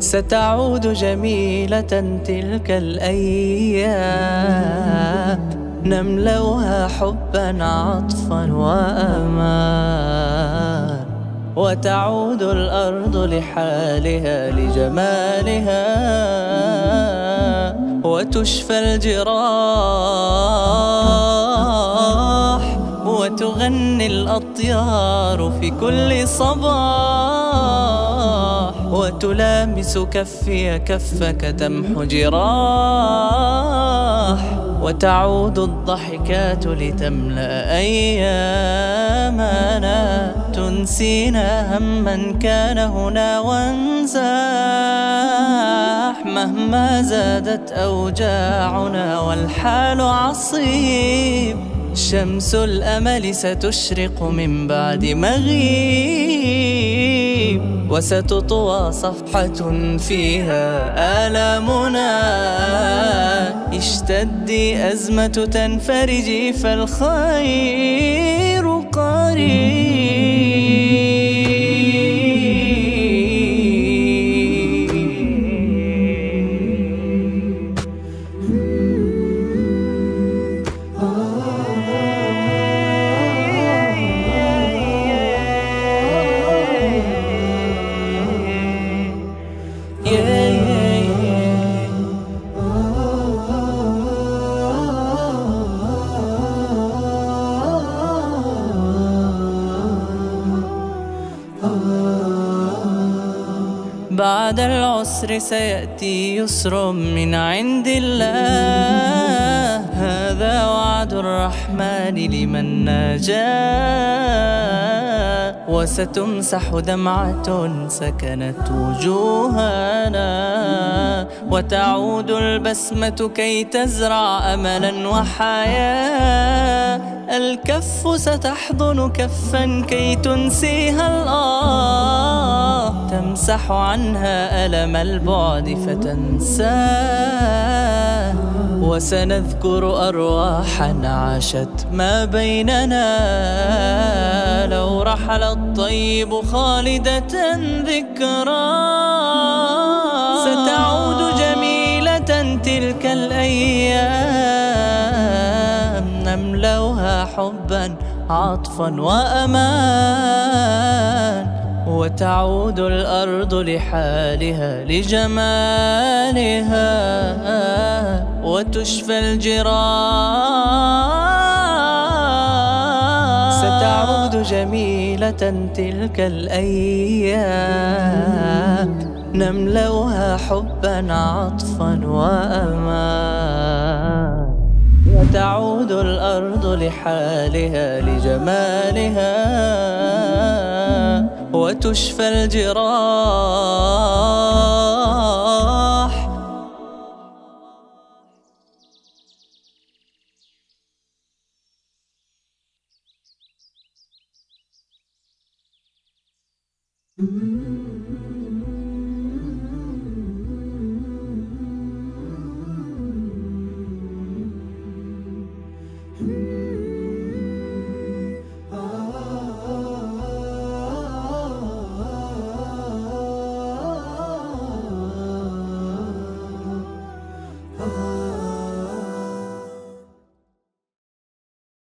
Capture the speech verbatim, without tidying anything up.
ستعود جميلة تلك الأيام نملوها حبا عطفا وأمان، وتعود الأرض لحالها لجمالها، وتشفى الجراح وتغني الأطيار في كل صباح، وتلامس كفي كفك تمحو جراح، وتعود الضحكات لتملأ أيامنا، تنسينا همّا كان هنا وانزاح، مهما زادت أوجاعنا والحال عصيب، شمس الأمل ستشرق من بعد مغيب، وستطوى صفحة فيها آلامنا، اشتدي أزمة تنفرجي فالخير قريب. بعد العسر سيأتي يسر من عند الله، هذا وعد الرحمن لمن ناجاه، وستمسح دمعة سكنت وجوهنا، وتعود البسمة كي تزرع أملا وحياة، الكف ستحضن كفا كي تنسيها الآه، تمسح عنها ألم البعد فتنساه، وسنذكر أرواحا عاشت ما بيننا، لو رحل الطيب خالدة ذكراه، ستعود جميلة تلك الأيام نملوها حبا عطفا وأمان، وتعود الأرض لحالها لجمالها، وتشفى الجراح، ستعود جميلة تلك الأيام نملوها حبا عطفا وأمان، وتعود الأرض لحالها لجمالها، وتشفى الجراح. Oh.